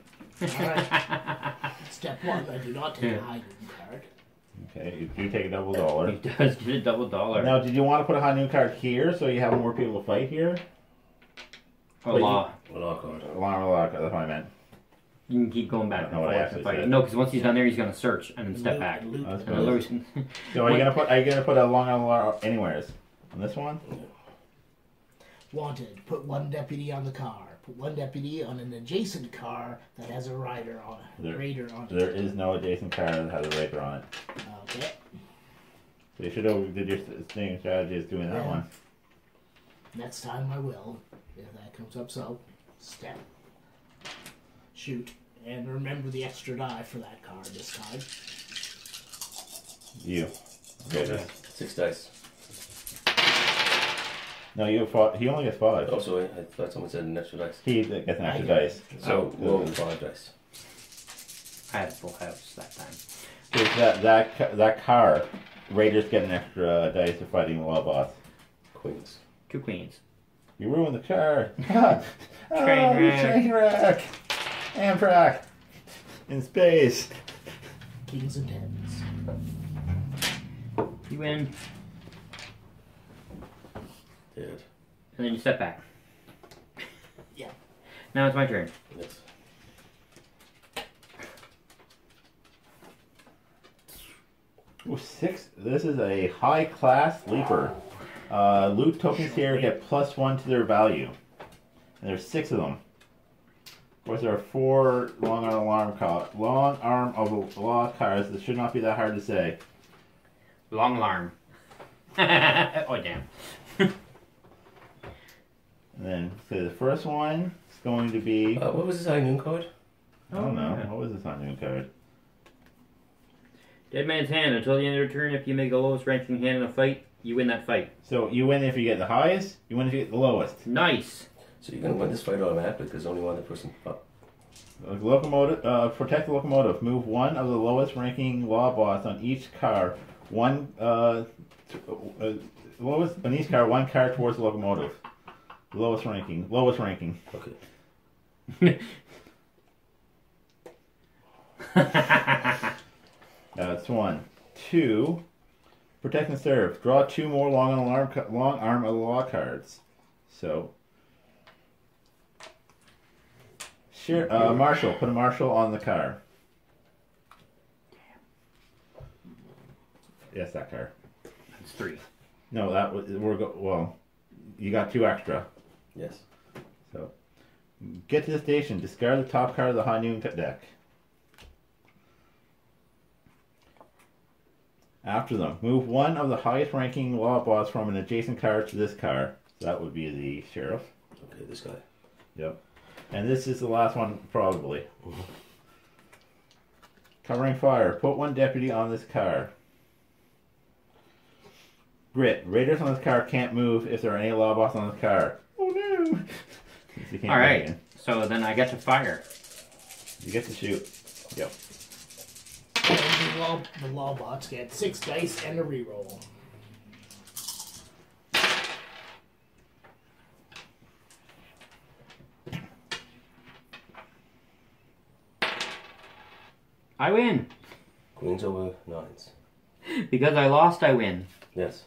Alright. Step one, I do not take a high noon card. Okay, you do take a double dollar. He does get a double dollar. Now, did you want to put a high noon card here so you have more people to fight here? A law. A law card. A law card, that's what I meant. You can keep going back and forth to fight. No, because once he's done there, he's going to search and then step back. So are you going to put a long alarm anywheres? On this one? Wanted. Put one deputy on the car. Put one deputy on an adjacent car that has a rider on it. Raider on it. There is no adjacent car that has a Raider on it. Okay. So you should have did your same strategy as doing that one. Next time I will. If that comes up, so step. Shoot, and remember the extra die for that card this time. You. Okay, okay. Six dice. No, you have five. He only gets five. Oh, sorry. I thought someone said an extra dice. He gets an extra dice. So, so roll five dice. I had a full house that time. That, that, that car, Raiders get an extra dice for fighting the law boss. Queens. Two queens. You ruined the car. train oh, wreck. Train wreck. Amtrak in space. Kings and tens. You win. Dead. And then you step back. Yeah. Now it's my turn. Yes. Ooh, six. This is a high class leaper. Uh, loot tokens here get plus one to their value. And there's six of them. Of course, there are four long arm alarm call long arm of law cars. This should not be that hard to say. Long alarm. Oh damn. And then say so the first one is going to be. Uh, what was his high noon card? I don't know. Yeah. What was his high noon card? Dead man's hand. Until the end of your turn, if you make the lowest ranking hand in a fight, you win that fight. So you win if you get the highest. You win if you get the lowest. Nice. So you're going to win this fight automatically because only one other person up. Uh, locomotive, uh, protect the locomotive. Move one of the lowest ranking law boss on each car. One, uh, uh, lowest, on each car, one car towards the locomotive. Lowest ranking. Lowest ranking. Okay. That's one. Two, protect and serve. Draw two more long, alarm, long arm of law cards. So... Sure, uh, Marshall. Put a Marshall on the car. Damn. Yes, that car. That's three. No, that was... We're go well, you got two extra. Yes. So, get to the station. Discard the top card of the High Noon deck. After them, move one of the highest ranking law boss from an adjacent car to this car. So that would be the sheriff. Okay, this guy. Yep. And this is the last one, probably. Covering fire. Put one deputy on this car. Grit. Raiders on this car can't move if there are any law boss on this car. Oh no! Alright, so then I get to fire. You get to shoot. Yep. The law, the law bots get six dice and a reroll. I win. Queens over nines. Because I lost, I win. Yes.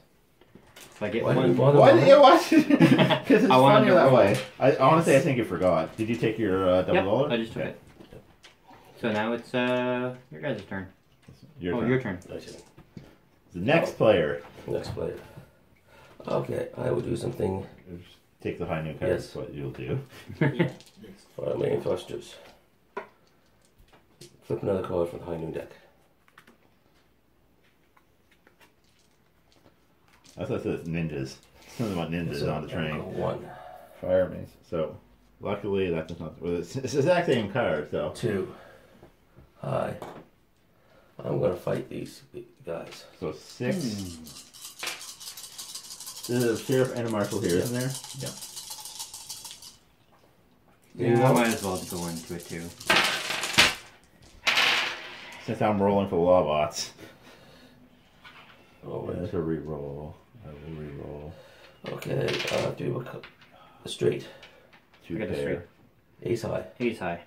If I get why one. Why did you watch it? Because it's funnier that way. I, honestly, I think you forgot. Did you take your uh, double yep, dollar? I just took okay. it. Yep. So now it's uh, your guys' turn. Your oh, turn. your turn. Nice. The next player. Next player. Okay, I will do something. Take the high noon card. Yes, what you'll do. Yeah. Fire main thrusters. Flip another card from the High Noon deck. I thought it says ninjas. Something about ninjas so on the train. One. Fire mace. So, luckily that does not... Well, it's, it's the exact same card, so... Two. High. I'm gonna fight these guys. So six. Mm. There's a sheriff and a marshal here, yeah. Isn't there? Yeah. Yeah, yeah. I might as well go into it too. Since I'm rolling for law bots. Oh, yeah, that's a re-roll. I will re-roll. Okay, uh, do a straight. Two I got a straight. Ace high. Ace high.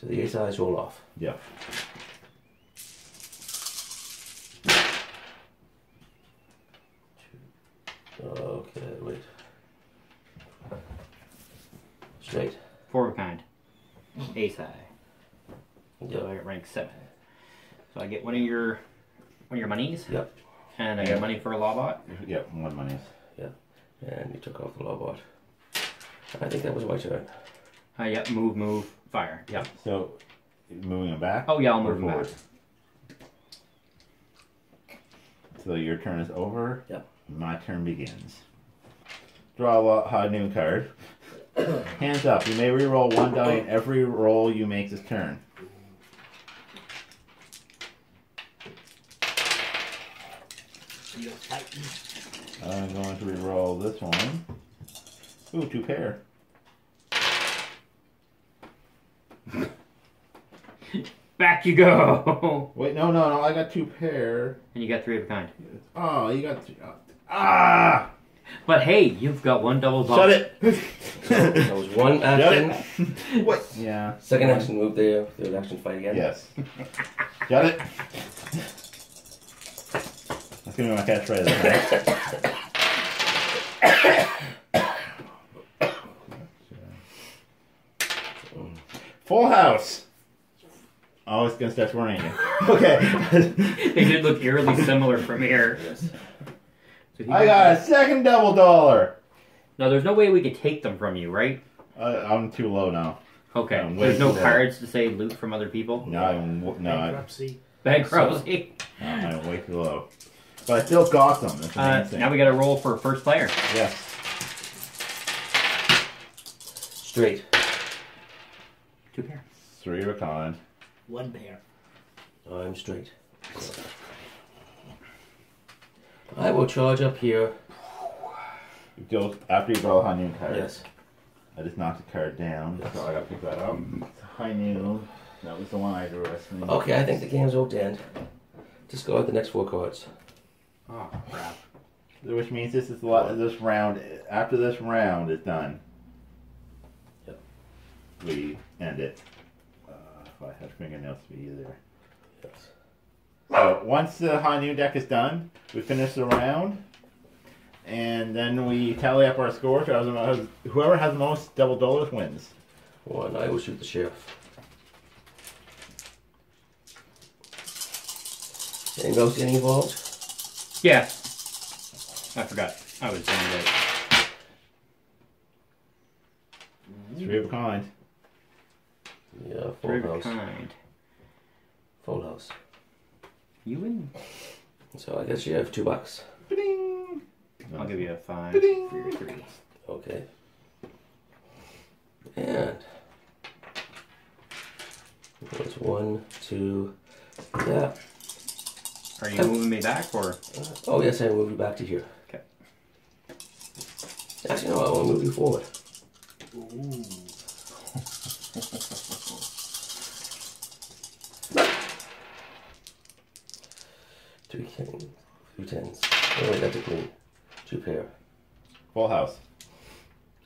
So the ace highs roll off. Yeah. Okay, wait. Straight. Four of a kind. Ace high. Yep. So I got rank seven. So I get one of your one of your monies. Yep. And I yep. got money for a lawbot. Yep, one monies. Yeah. And you took off the lawbot. I think that was my turn. Uh, yep, move, move, fire. Yep. So moving them back? Oh yeah, I'll move them forward. Back. So your turn is over. Yep. My turn begins. Draw a High Noon card. Hands up. You may re-roll one die in every roll you make this turn. I'm going to re-roll this one. Ooh, two pair. Back you go. Wait, no, no, no. I got two pair. And you got three of a kind. Oh, you got three. Ah! But hey, you've got one double box. Shut it! So, that was one action. What? Yeah. Second one. Action move there. Third action fight again. Yes. Got it? That's going to be my catchphrase. Right? Full house! Oh, it's going to start swearing again. Okay. They did look eerily similar from here. Yes. So he I got a second double dollar. No, there's no way we could take them from you, right? Uh, I'm too low now. Okay. Um, there's no cards to say loot from other people? No, I'm, no. Bankruptcy. Bankruptcy. No, I'm way too low. But I still got them. That's the uh, thing. Now we got to roll for first player. Yes. Straight. Two pair. Three of a kind. One pair. I'm straight. I will charge up here. Go after you draw a High Noon card. Yes. I just knocked the card down, yes. So I got to pick that up. High Noon. That was the one I drew. Okay, I think the game's all dead. Discard the next four cards. Oh crap! Which means this is a lot. Of this round, after this round is done, yep. We end it. I had fingernails to be either. Yes. So once the High Noon deck is done, we finish the round, and then we tally up our scores. Whoever has the most double dollars wins. Well, and I will shoot the sheriff. Anybody else getting involved? Yeah. I forgot. I was doing it. Three of a kind. Yeah, full house. Kind. Full house. You win. So I guess you have two bucks. Ba-ding. I'll give you a five Ba-ding. For your three. Okay. And there's one, two, yeah. Are you I'm, moving me back or? Uh, oh yes, I moved you back to here. Okay. Actually, no, I want to move you forward. Ooh. Two kings, two tens. Oh, I got the queen. Two pair. Full house.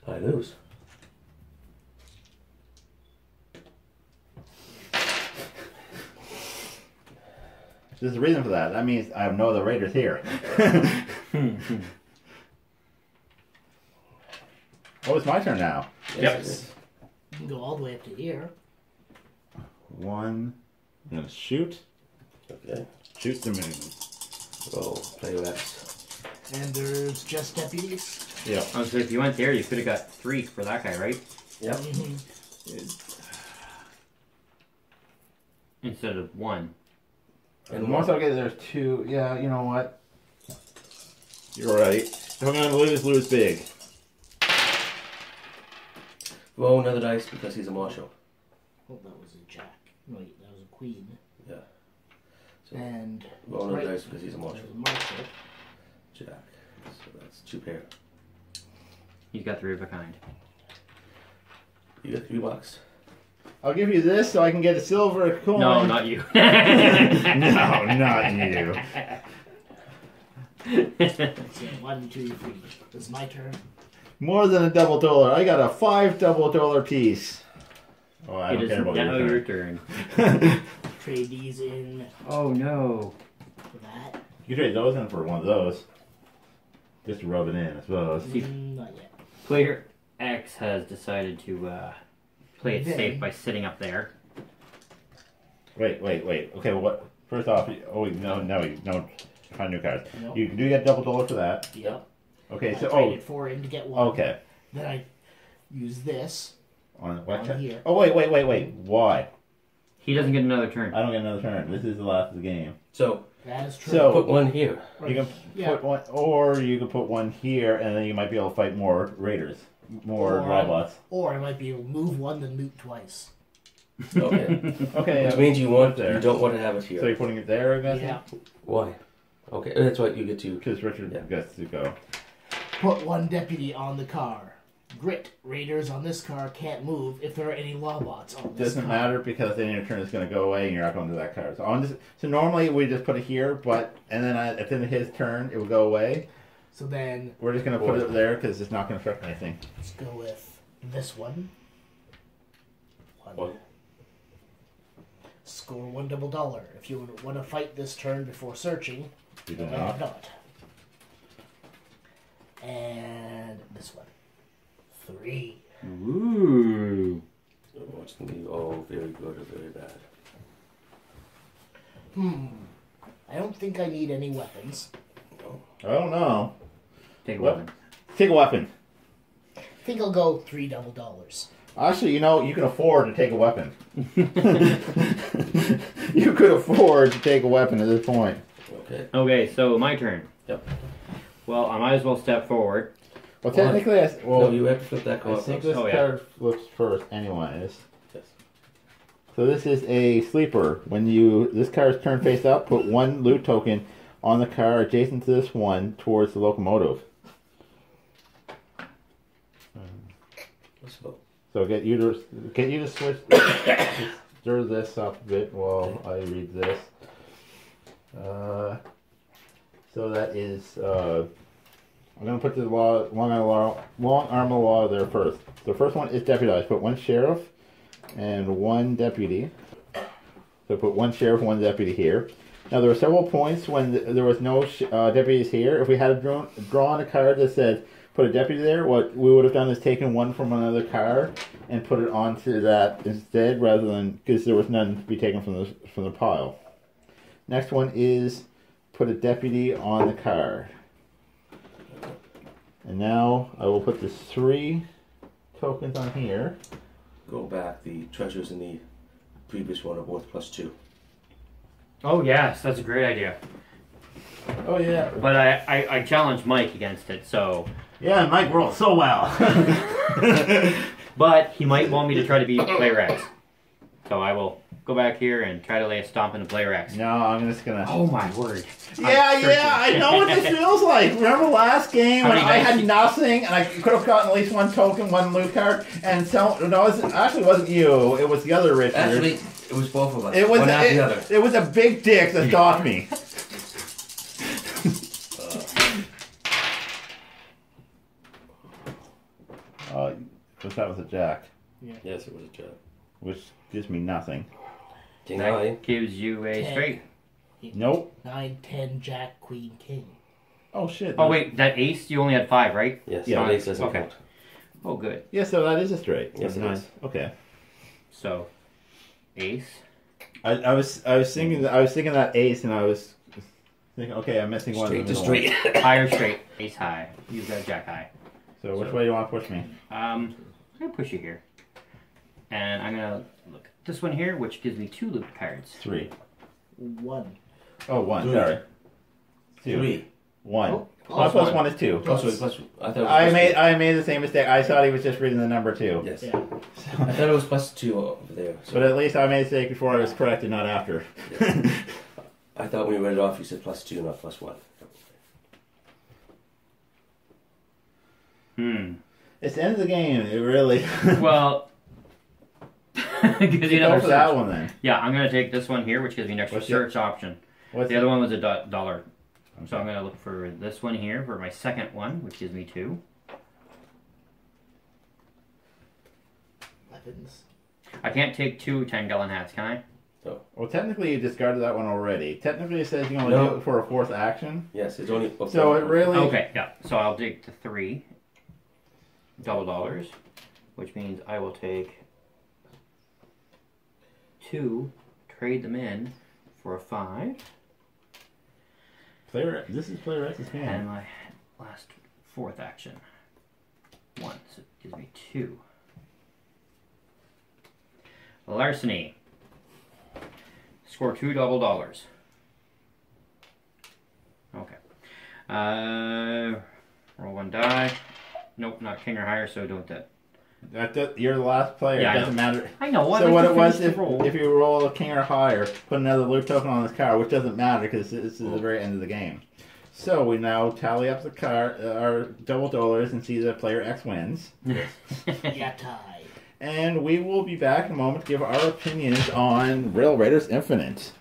I lose. There's a reason for that. That means I have no other raiders here. Oh, it's my turn now. Yes. Yep. You can go all the way up to here. One. I'm gonna shoot. Okay. Shoot the moon. Oh, Player X. And there's just deputies. Yeah. Oh, so if you went there, you could have got three for that guy, right? Yep. Mm-hmm. Instead of one. And once I get there's two. Yeah, you know what? You're right. If I'm gonna lose, lose big. Roll another dice because he's a marshal. Oh, that was a jack. Wait, that was a queen. Yeah. So and roll another dice because he's a marshal. Marshal. Jack. So that's two pair. You've got three of a kind. You got three bucks. I'll give you this so I can get a silver coin. No, not you. No, not you. One, two, three. It's my turn. More than a double dollar. I got a five double dollar piece. Oh, I it don't care about now your turn. Your turn. Trade these in. Oh no. For that. You trade those in for one of those. Just rub it in, I suppose. Mm, not yet. Player X has decided to uh, play it safe by sitting up there. Wait, wait, wait. Okay, well, what? First off, oh no, no, you don't find new cards. Nope. You do get double dollar for that. Yep. Okay, I so oh, four in to get one. Okay. Then I use this on what? On here. Oh wait, wait, wait, wait. Why? He doesn't get another turn. I don't get another turn. This is the last of the game. So that is true. So put one here. You can yeah. put one, or you can put one here, and then you might be able to fight more raiders, more or, robots. Or I might be able to move one and loot twice. Okay. Okay. Which yeah, means you want there. You don't want to have it here. So you're putting it there again? Yeah. Why? Okay, that's why you get to. Because Richard yeah. gets to go. Put one deputy on the car. Grit raiders on this car can't move if there are any lawbots on this Doesn't car. matter because then your turn is going to go away and you're not going to that car. So, on this, so normally we just put it here, but and then I, at the end of his turn it will go away. So then we're just going to put it up there because it's not going to affect anything. Let's go with this one. One. What? Score one double dollar if you want to fight this turn before searching. You do not. not. And this one. Three. Ooh. What's going to be all very good or very bad? Hmm. I don't think I need any weapons. No. I don't know. Take a weapon. Take a weapon. I think I'll go three double dollars. Actually, you know, you can afford to take a weapon. You could afford to take a weapon at this point. Okay. Okay, so my turn. Yep. Well, I might as well step forward. Well, technically, I, well, no, you have to flip that card. I think this oh, yeah. card flips first, anyways. Yes. So this is a sleeper. When you this card's turned face up, put one loot token on the car adjacent to this one towards the locomotive. Let's go. So get you to get you to switch. Stir this up a bit while I read this. Uh. So that is, uh, I'm going to put the law, long, arm law, long arm of the law there first. The first one is deputized. Put one sheriff and one deputy. So put one sheriff and one deputy here. Now there were several points when th there was no sh uh, deputies here. If we had drawn, drawn a card that said put a deputy there, what we would have done is taken one from another card and put it onto that instead rather than, because there was none to be taken from the, from the pile. Next one is... put a deputy on the card. And now I will put the three tokens on here. Go back. The treasures in the previous one are worth plus two. Oh yes, that's a great idea. Oh yeah. But I, I, I challenged Mike against it, so... Yeah, Mike rolled so well. But he might want me to try to beat Player X. So I will... go back here and try to lay a stomp into Player X. No, I'm just gonna. Oh my word! Yeah, yeah, I know what this feels like. Remember last game when I had nothing and I could have gotten at least one token, one loot card, and so no, it actually wasn't you. It was the other Richard. Actually, it was both of us. It was one after the other. It was a big dick that docked me. uh, but that was a jack. Yeah. Yes, it was a jack. Which gives me nothing. That gives you a ten. Straight. Nope. Nine, ten, jack, queen, king. Oh shit. Oh wait, that ace, you only had five, right? Yes. Yeah, ace doesn't okay. count. Oh good. Yeah, so that is a straight. Yes, it is. Okay. So ace. I, I was I was thinking that I was thinking that ace and I was thinking, okay, I'm missing one. Straight to straight. Higher straight. Ace high. You've got jack high. So which so, way do you want to push me? Um I'm gonna push you here. And I'm gonna look at this one here, which gives me two loop cards. Three. One. Oh, one. Three. Sorry. Two. Three. One. Oh, plus, plus one. one is two. Plus, plus, plus, I, thought I made two. I made the same mistake. I thought he was just reading the number two. Yes. Yeah. So, I thought it was plus two over there. So. But at least I made a mistake before I was corrected, not after. Yes. I I thought when you read it off, you said plus two, not plus one. Hmm. It's the end of the game. It really. Well. Gives you another that one then. Yeah, I'm gonna take this one here, which gives me an extra What's search it? option. What's the it? other one was a do dollar. Okay. So I'm gonna look for this one here for my second one, which gives me two. Weapons. I can't take two ten gallon hats, can I? So. Well, technically you discarded that one already. Technically it says you can only no. do it for a fourth action. Yes, it's only. So four. it really. Okay, yeah. So I'll take the three double dollars, which means I will take two, trade them in for a five. Player, this is Player X's hand. And my last fourth action, one, so it gives me two. Larceny. Score two double dollars. Okay. Uh, roll one die. Nope, not king or higher, so don't that. That does, you're the last player. Yeah, it doesn't matter. I know. Well, so I what it was, if, if you roll a king or higher, put another loop token on this card, which doesn't matter because this is oh. the very end of the game. So we now tally up the car, uh, our double dollars and see that Player X wins. Yeah, tie. And we will be back in a moment to give our opinions on Rail Raiders Infinite.